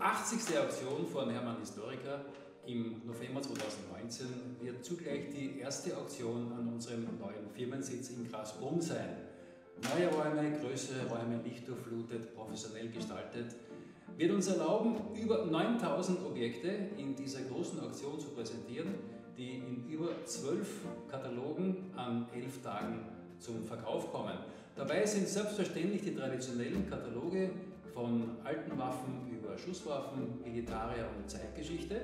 80. Auktion von Hermann Historica. Im November 2019 wird zugleich die erste Auktion an unserem neuen Firmensitz in Grasbrunn sein. Neue Räume, größere Räume, lichtdurchflutet, professionell gestaltet, wird uns erlauben, über 9000 Objekte in dieser großen Auktion zu präsentieren, die in über 12 Katalogen an 11 Tagen zum Verkauf kommen. Dabei sind selbstverständlich die traditionellen Kataloge von alten Waffen über Schusswaffen, Militarier und Zeitgeschichte.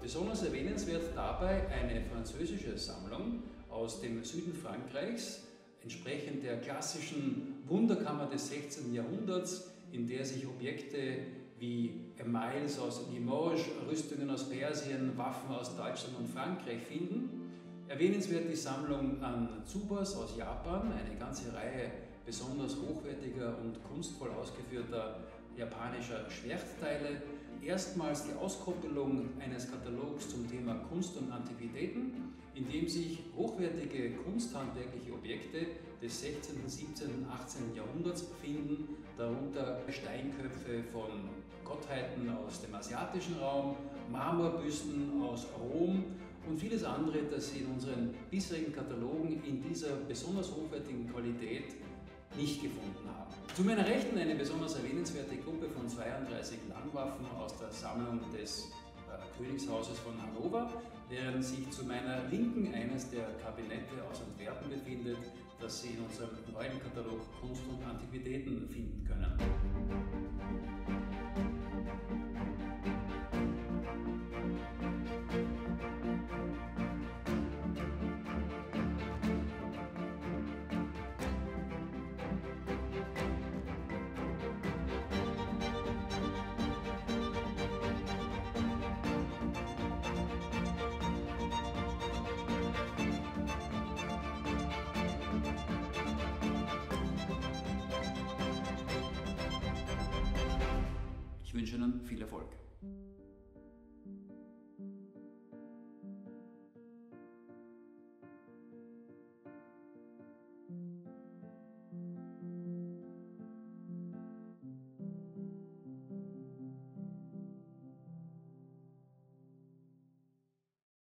Besonders erwähnenswert dabei eine französische Sammlung aus dem Süden Frankreichs, entsprechend der klassischen Wunderkammer des 16. Jahrhunderts, in der sich Objekte wie Emails aus Limoges, Rüstungen aus Persien, Waffen aus Deutschland und Frankreich finden. Erwähnenswert die Sammlung an Tsubas aus Japan, eine ganze Reihe besonders hochwertiger und kunstvoll ausgeführter japanischer Schwertteile. Erstmals die Auskoppelung eines Katalogs zum Thema Kunst und Antiquitäten, in dem sich hochwertige kunsthandwerkliche Objekte des 16., 17., 18. Jahrhunderts befinden, darunter Steinköpfe von Gottheiten aus dem asiatischen Raum, Marmorbüsten aus Rom und vieles andere, das Sie in unseren bisherigen Katalogen in dieser besonders hochwertigen Qualität nicht gefunden haben. Zu meiner Rechten eine besonders erwähnenswerte Gruppe von 32 Langwaffen aus der Sammlung des Königshauses von Hannover, während sich zu meiner Linken eines der Kabinette aus Antwerpen befindet, das Sie in unserem neuen Katalog Kunst und Antiquitäten finden können. Ich wünsche Ihnen viel Erfolg.